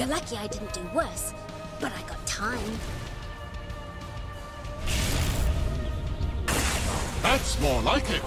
You're lucky I didn't do worse, but I got time. That's more like it!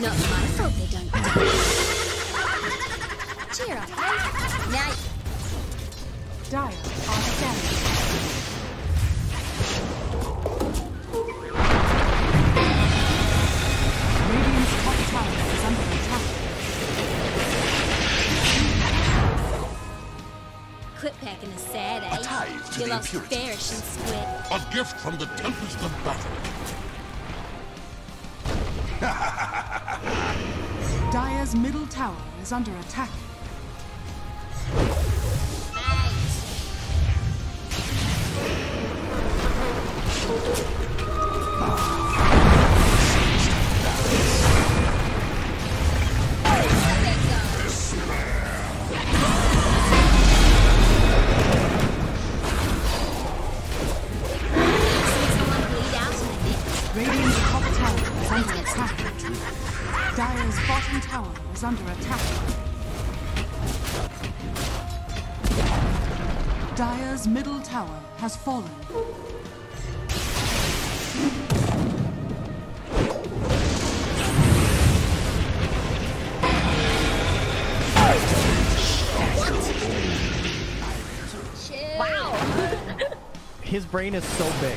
Not my fault they don't die. Cheer up, eh? Now you... Dire on the damage. Radiant's top tower is under attack. Quit packing a sad age. You lost Farish and Squid. A gift from the Tempest of Battle. Dire's middle tower is under attack. Dire's middle tower has fallen. What? Wow! His brain is so big.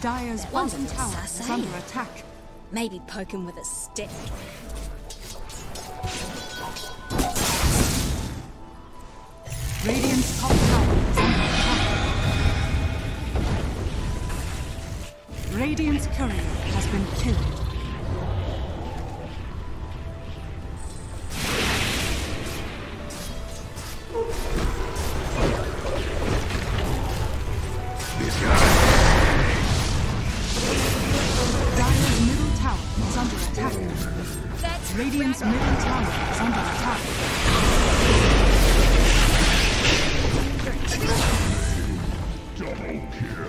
Dire's bottom tower is under attack. Maybe poke him with a stick. Radiant's top tower is under attack. Radiant's courier has been killed. Radiant's middle tower is under attack. Double kill.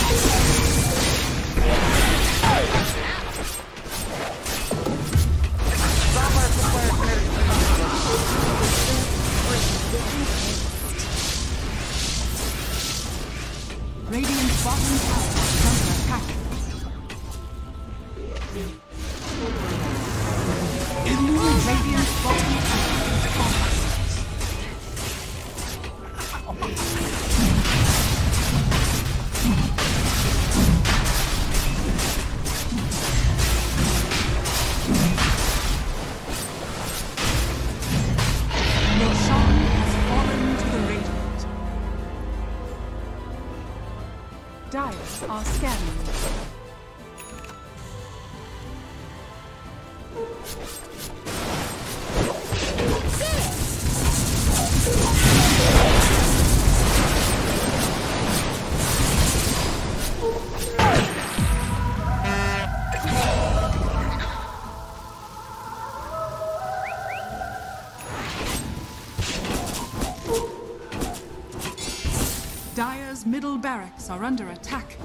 Radiant's bottom tower is under attack. Radiant's bottom tower is falling. Roshan has fallen to the Radiant. Dire are scanning. barracks are under attack.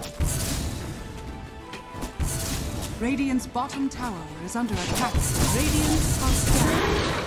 Radiant's bottom tower is under attack. Radiant's hostile.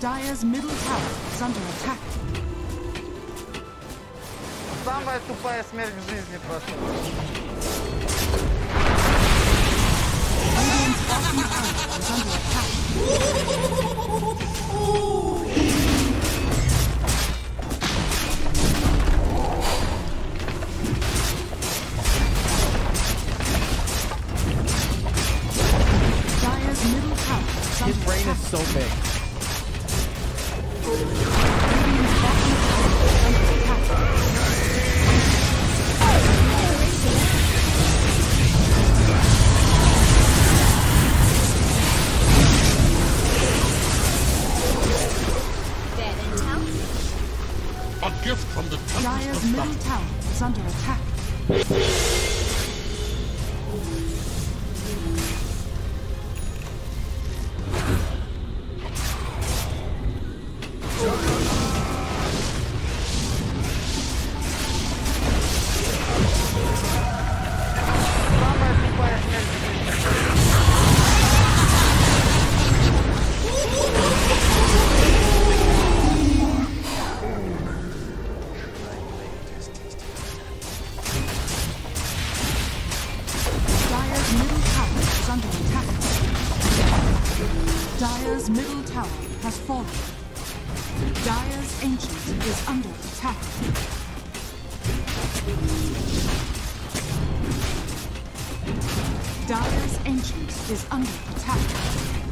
Dire's middle tower is under attack. Самая тупая смерть в жизни просто. Radiant's bottom tower is under attack. Dire's middle tower is under attack. His brain is so big. Dire's middle tower is under attack. Dire's middle tower has fallen. Dire's ancient is under attack. Dire's ancient is under attack.